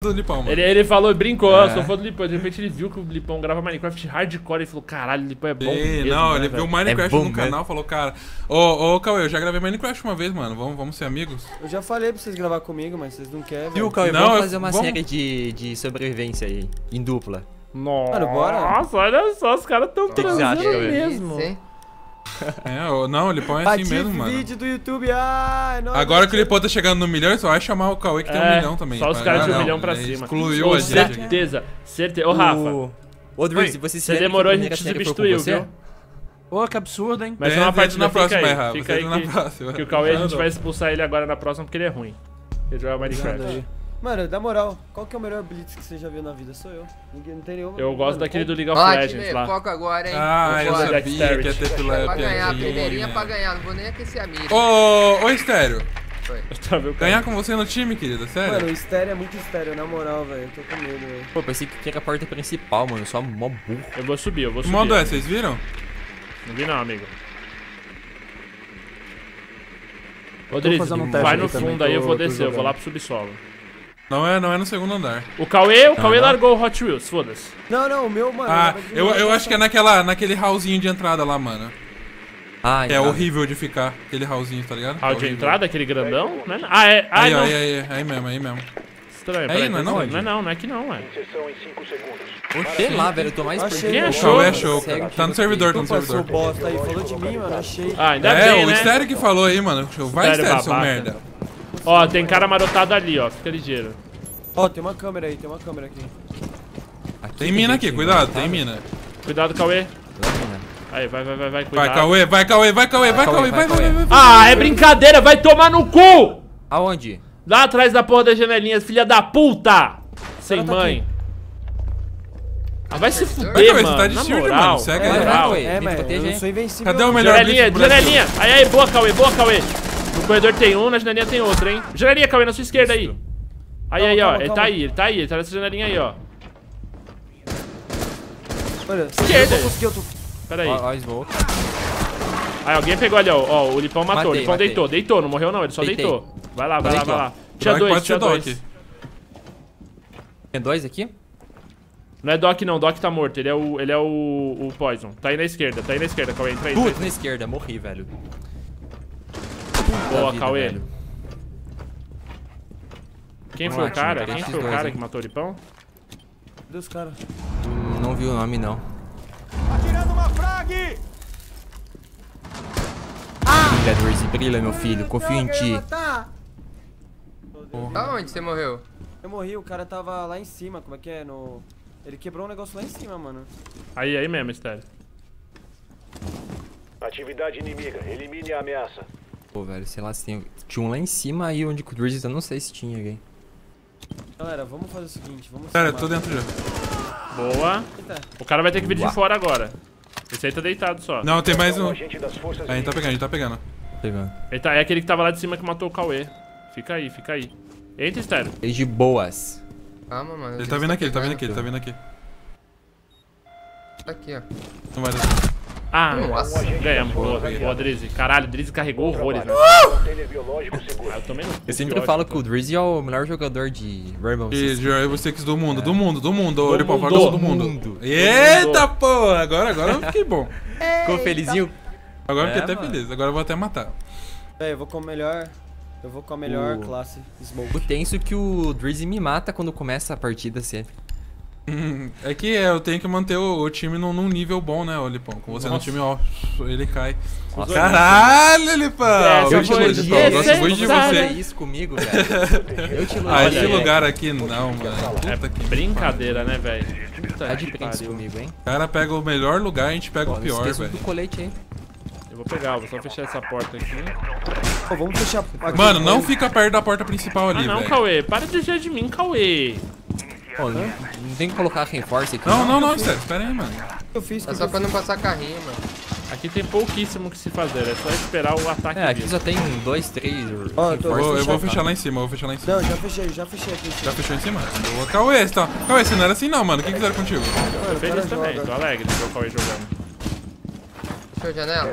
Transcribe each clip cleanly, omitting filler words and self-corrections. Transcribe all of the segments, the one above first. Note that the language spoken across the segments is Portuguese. do Lipão, mano. Ele falou, brincou, eu sou fã do Lipão. De repente ele viu que o Lipão grava Minecraft Hardcore e falou, caralho, o Lipão é bom mesmo, não, né, ele viu o Minecraft no canal e falou, cara... Ô, Cauê, eu já gravei Minecraft uma vez, mano, vamos ser amigos? Eu já falei pra vocês gravar comigo, mas vocês não querem, velho. E o Cauê, vamos fazer uma série de sobrevivência aí, em dupla. Nossa, bora. Olha só, os caras tão transando mesmo. É, não, o Lipão é assim mesmo, mano. Vídeo do YouTube, agora que o Lipão tá chegando no milhão, só vai chamar o Cauê que tem 1 milhão também. Só os caras de 1 milhão pra cima. Excluiu a gente. Certeza, certeza. Ô, Rafa. Ô, Drezzy, você demorou, a gente substituiu, viu? Ô, que absurdo, hein? Mas é uma parte na próxima, Rafa. Fica aí que o Cauê a gente vai expulsar ele agora na próxima porque ele é ruim. Ele joga Minecraft. Mano, na moral, qual que é o melhor Blitz que você já viu na vida? Sou eu. Ninguém, não tem nenhum. Eu gosto daquele do League of Legends lá. Foco agora, hein? Ah, eu sabia que ia ter pilar. Pra ganhar, primeirinha pra ganhar. Não vou nem aquecer a mira. Ô, Stereo. Ganhar com você no time, querida, sério? Mano, o Stereo é muito Stereo, na moral, velho. Eu tô com medo, velho. Pô, pensei que era a porta principal, mano. Só mó burro. Eu vou subir. Que modo é? Vocês viram? Não vi não, amigo. Ô, Drezzy, vai no fundo aí, eu vou descer. Eu vou lá pro subsolo. Não é no segundo andar. O Cauê largou o Hot Wheels, foda-se. Não, o meu, mano. Ah, eu acho que é naquele hallzinho de entrada lá, mano. Ah, é horrível de ficar, aquele hallzinho, tá ligado? Hall de entrada, aquele grandão? Né? Aí mesmo. Estranho, peraí. Não é aqui não, ué. Sei lá, velho, eu tô mais perdido. Quem achou? Tá no servidor, Ah, ainda bem, né? É, o Stereo que falou aí, mano. Vai, Stereo, seu merda. Ó, tem cara marotado ali, ó. Fica ligeiro. Ó, tem uma câmera aqui. Tem mina aqui, cuidado, tem mina. Cuidado, Cauê. Aí, vai, cuidado. Vai, Cauê. Ah, é brincadeira, vai tomar no cu! Aonde? Lá atrás da porra das janelinhas, filha da puta! Sem mãe. Ah, vai se fuder, mano. Você tá de shield, mano. Segue aí, Cauê. É, mano, eu sou invencível. Cadê o melhor? Janelinha. Aí, boa, Cauê. No corredor tem um, na janelinha tem outro, hein? Janelinha, Cauê, na sua esquerda aí. Calma, ó. Ele tá aí. Ele tá nessa janelinha aí, ó. Olha, esquerda. Pera aí. Ó, Smoke. Aí, alguém pegou ali, ó. Ó, o Lipão matou. O Lipão deitou. Deitou, não morreu não, ele só deitou. Vai lá. Tinha dois. Tem dois aqui? Não é Doc não, Doc tá morto. Ele é o Poison. Tá aí na esquerda, Cauê. Entra aí. Puta, na esquerda, morri, velho. Boa, Cauê. Quem foi o cara que matou o Lipão? Deus, cara. Não vi o nome, não. Atirando uma frag! Drezzy, brilha, meu filho. Confio em ti. Aonde você morreu? Eu morri, o cara tava lá em cima. Como é que é? Ele quebrou um negócio lá em cima, mano. Aí mesmo, Stereo. Atividade inimiga. Elimine a ameaça. Pô, velho, sei lá se tem... Tinha um lá em cima aí onde o Drezzy tá, não sei se tinha alguém. Galera, vamos fazer o seguinte, Cara, eu tô dentro já. Boa. O cara vai ter que vir de fora agora. Esse aí tá deitado só. Não, tem mais um. A gente tá pegando. É aquele que tava lá de cima que matou o Cauê. Fica aí. Entra, Stereo. Ele de boas. Calma, mano. Ele tá vindo aqui, ele tá vindo aqui. Tá aqui, ó. Não vai dar. Ah, nossa, ganhamos. Boa, Drezzy. Caralho, o Drezzy carregou horrores, velho. Eu sempre falo que o Drezzy é o melhor jogador de Rainbow Six. De Rainbow Six do mundo. Ele pode falar do mundo. Eita, pô! Agora eu fiquei bom. Ficou felizinho? Agora eu fiquei até feliz. Agora eu vou até matar. É, eu vou com a melhor classe Smoke. O tenso que o Drezzy me mata quando começa a partida sempre. É que eu tenho que manter o time num nível bom, né, Lipão? Com você no time, ó, ele cai. Nossa. Caralho, Lipão! Eu te elogio, Lipão. Eu gosto muito de você. Isso comigo, velho. Eu te elogio. Esse lugar aqui não, mano. É brincadeira, né, velho? Tá de príncipe comigo, hein? O cara pega o melhor lugar e a gente pega o pior, velho. Do colete, hein? Eu vou pegar, vou só fechar essa porta aqui. Pô, vamos fechar. Mano, não fica perto da porta principal ali, velho. Não, Cauê. Para de dizer de mim, Cauê. Pô, não tem que colocar reinforce aqui. Não, sério, espera aí, mano. É só pra não passar carrinho, mano. Aqui tem pouquíssimo que se fazer, é só esperar o ataque. É, aqui mesmo. Só tem 2, 3. Eu vou fechar lá em cima, Não, já fechei aqui. Já fechou em cima? Boa, Cauê, tá. Cauê, você não era assim não, mano. O que fizeram contigo? Eu tô feliz também, tô alegre de ver o Cauê jogando. Fechou a janela?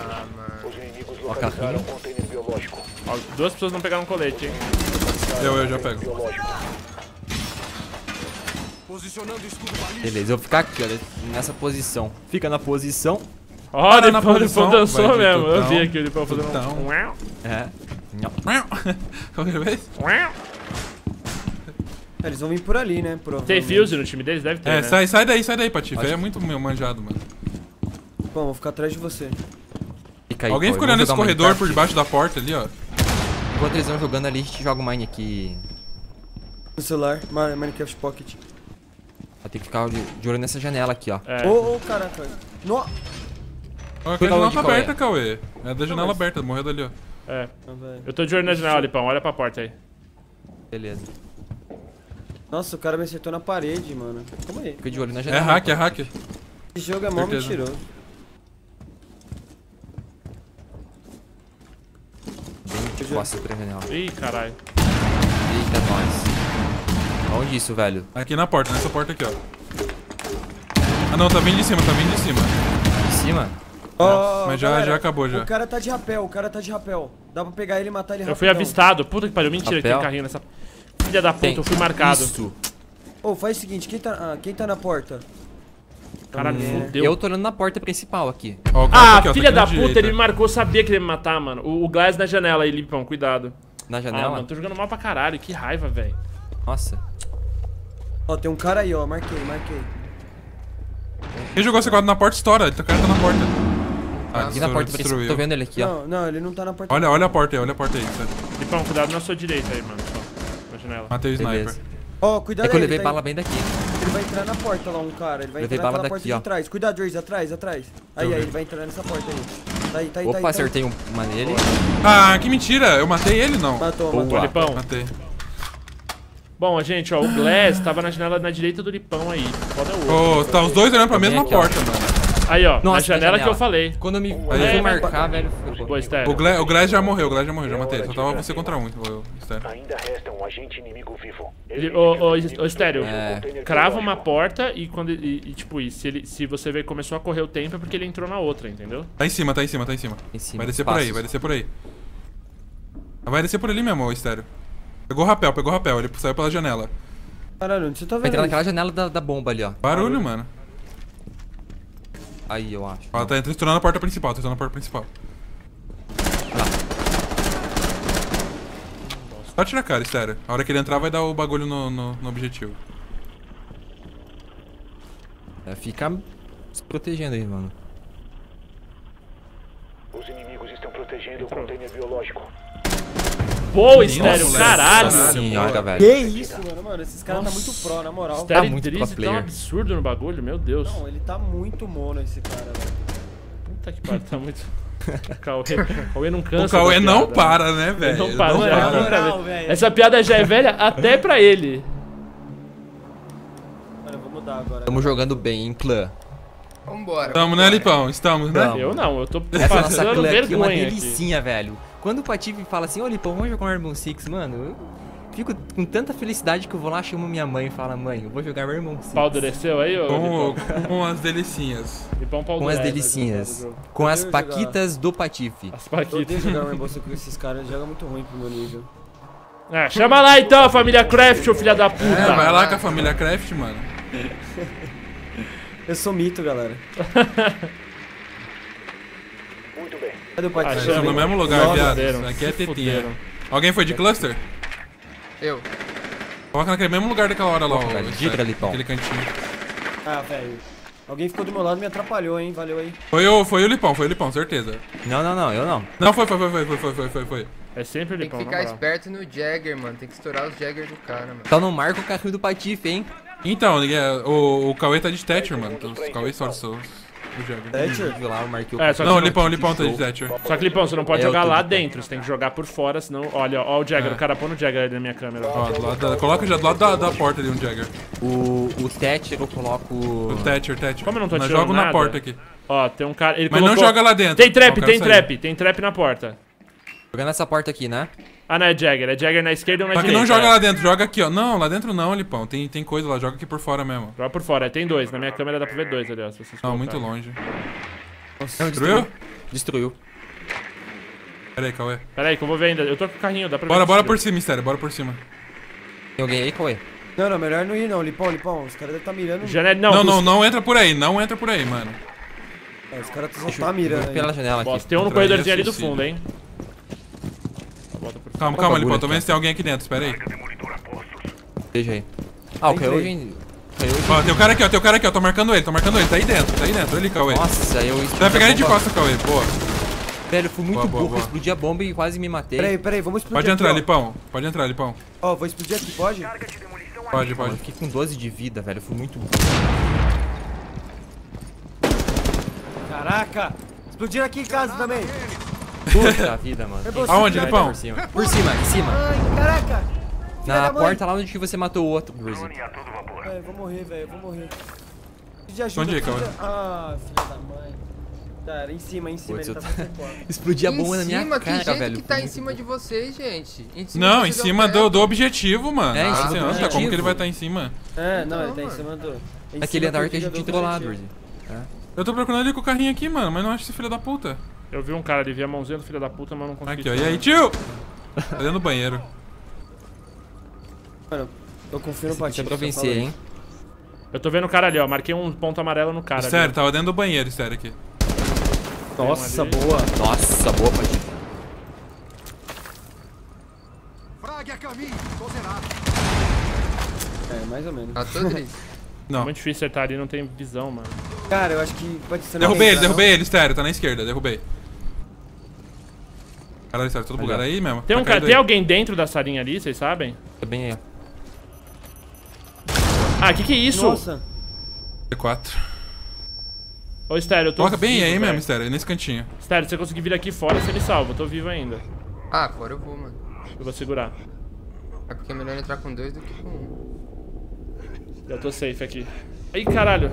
Ah, mano. Ó, carrinho. Ó, 2 pessoas não pegaram colete, hein. Eu já pego. Beleza, eu vou ficar aqui, olha, nessa posição. Fica na posição. Ó, oh, o Lipão dançou mesmo. Eu vi aqui o Lipão fazendo um... É. Eles vão vir por ali, né? Tem Fuse no time deles? Deve ter, né? Sai daí, Patife. É muito meu manjado, mano. Bom, vou ficar atrás de você. Aí, alguém ficou olhando esse corredor por debaixo da porta ali, ó. Enquanto eles vão jogando ali, a gente joga o Mine aqui. No celular, Minecraft Pocket. Vai ter que ficar de olho nessa janela aqui, ó. É. Oh, caraca. No... Ó, aqui a janela tá aberta, Cauê. É da janela aberta, morreu dali, ó. É. Eu tô de olho na janela, Lipão. Olha pra porta aí. Beleza. Nossa, o cara me acertou na parede, mano. Calma aí. Fica de olho na janela. É hack, é hack. Esse jogo é mó mentiroso. Nossa, ih, caralho. Eita, nós. Onde isso, velho? Aqui na porta, nessa porta aqui, ó. Ah, não, tá bem de cima, tá bem de cima. De cima? Oh, mas já acabou, já. O cara tá de rapel, o cara tá de rapel. Dá pra pegar ele e matar ele rapidão. Eu fui avistado. Puta que pariu, mentira que tem carrinho nessa... Filha da puta, eu fui marcado. Ô, faz o seguinte, quem tá na porta? Caralho, fudeu. Eu tô olhando na porta principal aqui. Oh, aqui, filha da puta, direita. Ele me marcou, sabia que ele ia me matar, mano. O Glass na janela aí, Lipão, cuidado. Na janela? Ah, mano, tô jogando mal pra caralho, que raiva, velho. Nossa. Ó, tem um cara aí, ó, marquei. Quem jogou C4 na porta, estoura, o cara tá na porta. Ah, aqui na porta, destruiu. Tô vendo ele aqui, ó. Não, ele não tá na porta. Olha a porta aí, certo? Lipão, cuidado na sua direita aí, mano, na janela. Matei o sniper. Ó, cuidado aí. É que eu levei bala bem daqui. Ele vai entrar na porta lá, um cara. Ele vai entrar na porta de trás. Cuidado, Drezzy, atrás. Aí, ele vai entrar nessa porta aí. Tá aí. Opa, acertei uma nele. Ah, que mentira. Eu matei ele, não? Matou. Lipão. Matei. Bom, gente, ó, o Glass tava na janela na direita do Lipão aí. Foda o outro. Tá os dois olhando pra mesma porta, mano. Aí, ó, na janela que eu falei. Quando eu me fui marcar, velho... Boa, Stereo. O Glass já morreu, já matei. Só tava você contra um, Stereo. Ainda resta um agente inimigo vivo. Ô, Stereo, crava uma porta e quando... se você ver começou a correr o tempo é porque ele entrou na outra, entendeu? Tá em cima. Vai descer por aí, Vai descer por ali mesmo, Stereo. Pegou o rapel, ele saiu pela janela. Caralho, onde você tá vendo? Vai entrar naquela janela da bomba ali, ó. Barulho, mano. Aí, eu acho. Ó, tá estourando a porta principal, Só atira a cara, sério. A hora que ele entrar vai dar o bagulho no objetivo. É, fica se protegendo aí, mano. Os inimigos estão protegendo o container biológico. Boa, Stereo, caralho! Senhora, velho. Que isso, mano? Esses caras tá muito pro, na moral. Stereo tá muito pro player. Tá um absurdo no bagulho, meu Deus. Não, ele tá muito mono, esse cara, velho. Puta que pariu, tá muito... Cauê não cansa. O Cauê não para, né, velho? Não para. Essa piada já é velha até pra ele. Mano, eu vou mudar agora. Tamo jogando bem, em clã. Vambora. Tamo, né, Lipão? Estamos, né? Não, eu tô passando vergonha aqui. É uma delicinha, velho. Quando o Patife fala assim, ô Lipão, vamos jogar um Rainbow Six, mano, eu fico com tanta felicidade que eu vou lá, chamo minha mãe e falo, mãe, eu vou jogar Rainbow Six. Pau dureceu aí, ô Lipão? Com as delicinhas. Lipão pau durece, com as delicinhas. Com as paquitas do Patife. As paquitas. Eu odeio jogar Rainbow Six com esses caras, joga muito ruim pro meu nível. É, chama lá então, família Kraft, ô filha da puta. É, vai lá com a família Kraft, mano. Eu sou mito, galera. Muito bem. Cadê o Patife? No mesmo lugar, viado. Aqui é tetinha. Alguém foi de cluster? Eu. Coloca naquele mesmo lugar daquela hora lá, ó. Diga, Lipão. Aquele cantinho. Ah, velho. Alguém ficou do meu lado e me atrapalhou, hein. Valeu aí. Foi o Lipão, certeza. Não, eu não. Não, foi. É sempre o Lipão, tem que ficar esperto no Jäger, mano. Tem que estourar os Jäger do cara, mano. Só não marca o carrinho do Patife, hein. Então, o Cauê tá de Thatcher, mano. Então, o Cauê só Thatcher? Viu lá, eu marquei o... não, Lipão tá de Thatcher. Só que, Lipão, você não pode jogar lá dentro. Você tem que jogar por fora, senão... Olha, ó o Jäger. O cara põe no Jäger ali na minha câmera. Ó, coloca já do lado da porta ali um Jäger. O Thatcher eu coloco... O Thatcher. Como eu não tô atirando nada... Jogo na porta aqui. Ó, tem um cara... Ele colocou... Mas não joga lá dentro. Tem trap na porta. Jogando essa porta aqui, né? Ah, não, é Jäger na esquerda ou na direita. Só que não joga lá dentro, joga aqui, ó. Não, lá dentro não, Lipão, tem coisa lá, joga aqui por fora mesmo. Joga por fora, tem dois, na minha câmera dá pra ver dois ali, ó. Não, muito longe. Nossa, destruiu? Destruiu. Pera aí, Cauê. Pera aí, que eu vou ver ainda, eu tô com o carrinho, dá pra ver. Bora por cima, Stereo, bora por cima. Tem alguém aí, Cauê? Não, não, melhor não ir não, Lipão, Lipão. Os caras devem estar mirando. Janela, não, não, não, não entra por aí, não entra por aí, mano. É, os caras vão estar mirando pela janela aqui. Nossa, tem um no corredorzinho ali do fundo, hein. Calma, calma, Lipão, tô vendo se tem alguém aqui dentro, espera aí. Deixa aí. Ah, o Cauê caiu. Ó, tem o cara aqui, ó, tem o cara aqui, ó, tô marcando ele, tá aí dentro, ali, Cauê. Nossa, eu... Vai pegar ele de costas, Cauê, boa. Velho, eu fui muito burro, explodi a bomba e quase me matei. Peraí, vamos explodir. Pode entrar, Lipão, pode entrar, Lipão. Ó, vou explodir aqui, pode? Pode. Eu fiquei com 12 de vida, velho, eu fui muito burro. Caraca, explodiram aqui em casa também. Puta vida, mano. Aonde, Lipão? Por cima, em cima. Ai, caraca. Na porta lá onde você matou o outro, Drezzy. É, vou morrer, velho, vou morrer. De ajuda, onde é, Cauê? Ah, filha da mãe. Cara, em cima, ele tá sem porta. Explodir a bomba na minha cara, velho. Que tá em cima de vocês, gente? Não, em cima do objetivo, mano. É, em cima do objetivo. Como que ele vai estar em cima? É, não, ele tá em cima do... Aquele andar que a gente entrou lá, Drezzy. Eu tô procurando ele com o carrinho aqui, mano, mas não acho esse filho da puta. Eu vi um cara ali, vi a mãozinha do filho da puta, mas não consegui. Aqui, ó, e aí, tio? Tá dentro do banheiro. Mano, eu confio no Patife pra vencer, hein? Eu tô vendo o cara ali, ó. Marquei um ponto amarelo no cara. Sério, tava dentro do banheiro, sério aqui. Nossa, boa. Nossa, boa, Patife. Frague a caminho, tô zerado. É, mais ou menos. Ah, tudo bem. Não. É muito difícil acertar ali, não tem visão, mano. Cara, eu acho que pode ser. Derrubei ele, Stereo, tá na esquerda, derrubei. Caralho, Stereo, todo bugado aí mesmo. Tem um cara, tem alguém dentro da salinha ali, vocês sabem? Tá bem aí. Ah, que é isso? Nossa. C4. Ô, Stereo, eu tô... Coloca bem vivo, aí mesmo, Stereo, nesse cantinho. Stereo, se você conseguir vir aqui fora, você me salva, eu tô vivo ainda. Ah, agora eu vou, mano. Eu vou segurar. É porque é melhor entrar com dois do que com um. Eu tô safe aqui. Ai, caralho.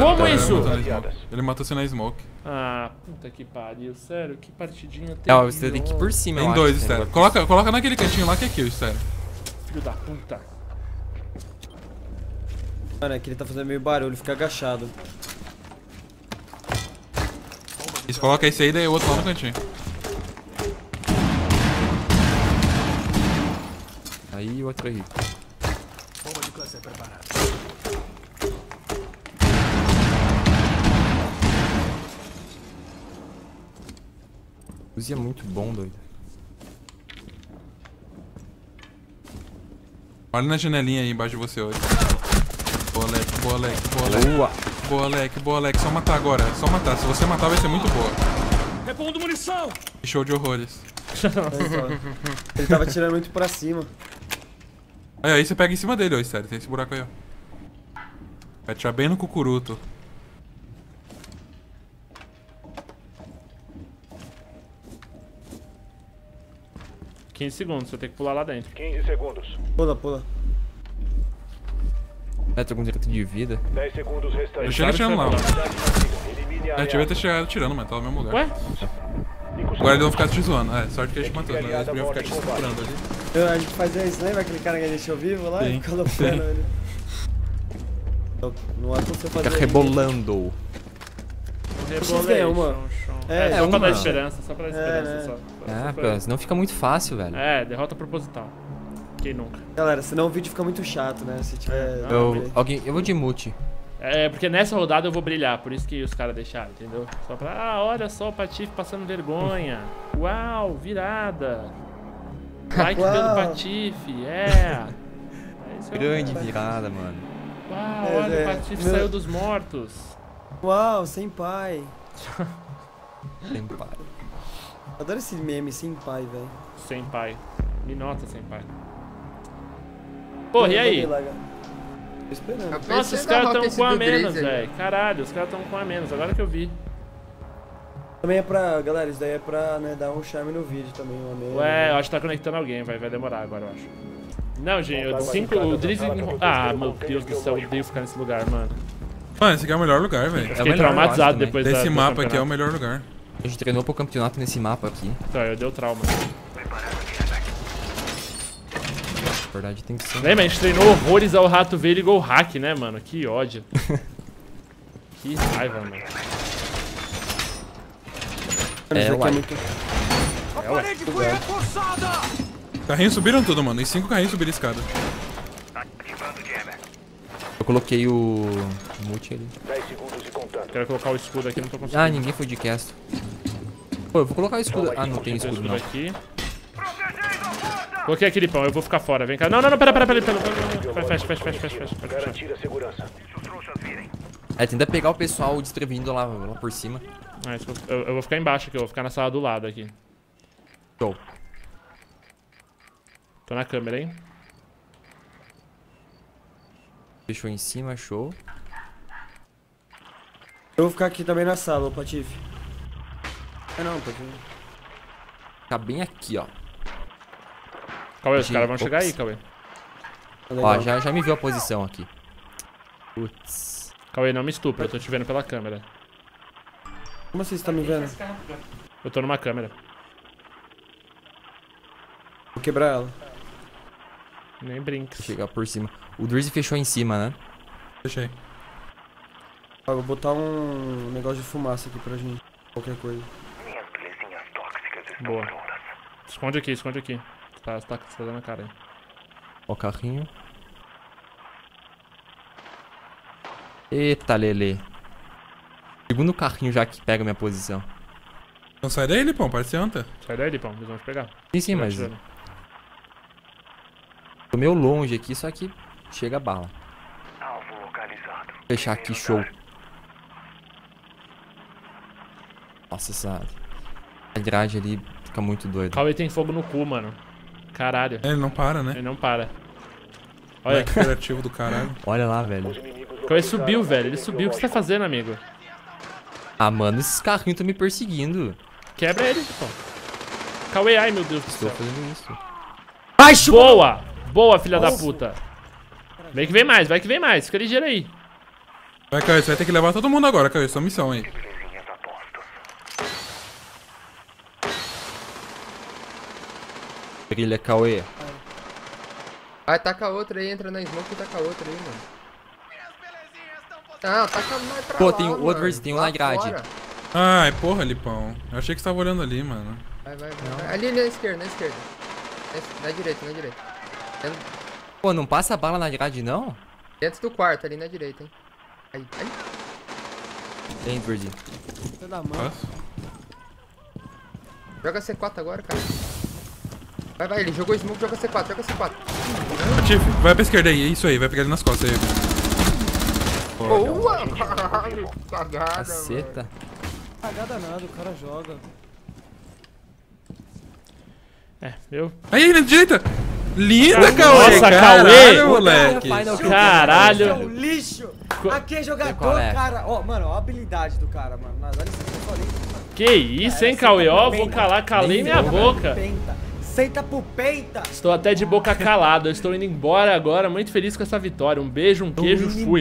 Como isso? Ele matou você na Smoke. Ah, puta que pariu, sério, que partidinha tem. Não, você tem que ir por cima, tem dois, Stereo. Coloca naquele cantinho lá que é kill, Stereo. Filho da puta. Mano, é que ele tá fazendo meio barulho, fica agachado. Isso, coloca esse aí, daí o outro lá no cantinho. Aí o outro aí. Bomba de classe preparada. Fuse é muito bom, doido. Olha na janelinha aí embaixo de você hoje. Boa, Leque. Só matar agora. Só matar. Se você matar, vai ser muito boa. Repondo munição! Show de horrores. Ele tava tirando muito pra cima. Aí você pega em cima dele, ó, sério. Tem esse buraco aí, ó. Vai tirar bem no cucuruto. "15 segundos. Você tem que pular lá dentro. 15 segundos. Pula. É, tô com direito de vida. 10 segundos restantes. Eu cheguei atirando lá, ó. Eu devia ter chegado atirando, mas tava no mesmo lugar. Ué? Agora eles vão ficar te zoando. É, sorte que a gente matou, né? Eles deviam ficar te procurando ali. A gente fazia isso, lembra aquele cara que a gente deixou vivo lá? Sim. E colocando ele. Não é como você fazer. Fica rebolando. Rebolando. É, só pra dar esperança, só pra dar esperança. É, pra... senão fica muito fácil, velho. É, derrota proposital. Nunca. Galera, senão o vídeo fica muito chato, né? Se tiver... eu vou de mute. É, porque nessa rodada eu vou brilhar, por isso que os caras deixaram, entendeu? Só pra... Ah, olha só o Patife passando vergonha. Uau, virada. Like pelo Patife, é. Grande virada, mano. Uau, olha, o Patife saiu dos mortos. Uau, sem pai. Sem pai. Adoro esse meme, sem pai, velho. Sem pai. Me nota, sem pai. Porra, e aí? Tô esperando. Nossa, os caras tão com a menos, velho. Caralho, os caras tão com a menos, agora que eu vi. Também é pra... Galera, isso daí é pra, né, dar um charme no vídeo também, uma menos. Ué, eu acho que tá conectando alguém, vai demorar agora, eu acho. Não, gente, eu cinco... O Drezzy... Ah, meu Deus do céu, eu odeio ficar nesse lugar, mano. Mano, esse aqui é o melhor lugar, velho. Eu fiquei traumatizado depois desse mapa aqui, é o melhor lugar. A gente treinou pro campeonato nesse mapa aqui. Então, eu dei trauma. Verdade, tem que ser. Lembra, a gente treinou horrores ao rato velho igual hack, né, mano? Que ódio. Que raiva, mano. É, ué. Carrinhos subiram tudo, mano. Os 5 carrinhos subiram a escada. Eu coloquei o mute ali. 10 segundos de contato. Quero colocar o escudo aqui, não tô conseguindo. Ah, ninguém foi de cast. Pô, eu vou colocar o escudo. Ah, não tem escudo não. Aqui. Coloquei aqui, Lipão, eu vou ficar fora, vem cá. Não, não, não, pera, Lipão. Fecha. Garantir a segurança. É, tenta pegar o pessoal distribuindo lá por cima. É, eu vou ficar embaixo aqui, eu vou ficar na sala do lado aqui. Show. Tô na câmera, hein? Fechou em cima, show. Eu vou ficar aqui também na sala, o Patife. É não, Patife. Ficar bem aqui, ó. Cauê, os caras vão chegar aí, Cauê. Ó, já me viu a posição aqui. Putz. Cauê, não me estupra, eu tô te vendo pela câmera. Como assim você tá me vendo? Eu tô numa câmera. Vou quebrar ela. Nem brinca. Chegar por cima. O Drezzy fechou em cima, né? Fechei. Ah, vou botar um negócio de fumaça aqui pra gente. Qualquer coisa. Minhas belezinhas tóxicas estão boa. Prontas. Esconde aqui. Tá dando a cara aí. Ó o carrinho. Eita, Lele. Segundo carrinho já que pega a minha posição. Não sai daí, Lipão, parece anta. Sai daí, Lipão, eles vão te pegar. Sim, mas... Tô meio longe aqui, só que chega a bala. Alvo localizado. Fechar aqui, show. Nossa, essa grade ali fica muito doida. Cauê tem fogo no cu, mano. Caralho. Ele não para, né? Ele não para. Olha que criativo do caralho. Olha lá, velho. Cauê subiu, velho. Ele subiu. O que você tá fazendo, amigo? Ah, mano, esses carrinhos estão me perseguindo. Quebra ele, pô. Cauê, ai, meu Deus do céu. Estou fazendo isso. Ai, boa! Boa, filha da puta. Vem que vem mais, Fica ligeiro aí. Vai, Cauê, você vai ter que levar todo mundo agora, Cauê. Sua missão aí. Brilha, Cauê. Ai, taca outra aí. Entra na smoke e taca outra aí, mano. Não, taca mais pra lá. Pô, tem o Odverse, tem um na grade. Ai, porra, Lipão. Eu achei que você tava olhando ali, mano. Vai. Ali na esquerda. Na direita. Pô, não passa a bala na grade, não? Dentro do quarto, ali na direita, hein? Aí. Tem, Drezzy. Joga C4 agora, cara. Vai, ele jogou smoke, joga C4. Patife, vai pra esquerda aí, isso aí, vai pegar ele nas costas aí. Boa! Cagada, caceta. Cagada nada, o cara joga. É, eu... Aí, na direita! Linda, Cauê! Nossa, Cauê! Moleque! Caralho! É um lixo! Aqui é jogador, cara! Ó, mano, ó a habilidade do cara, mano. Olha isso que eu falei. Que isso, hein, Cauê? Ó, vou calar, calei minha boca. Senta pro peita! Estou até de boca calada, eu estou indo embora agora, muito feliz com essa vitória. Um beijo, um queijo, fui!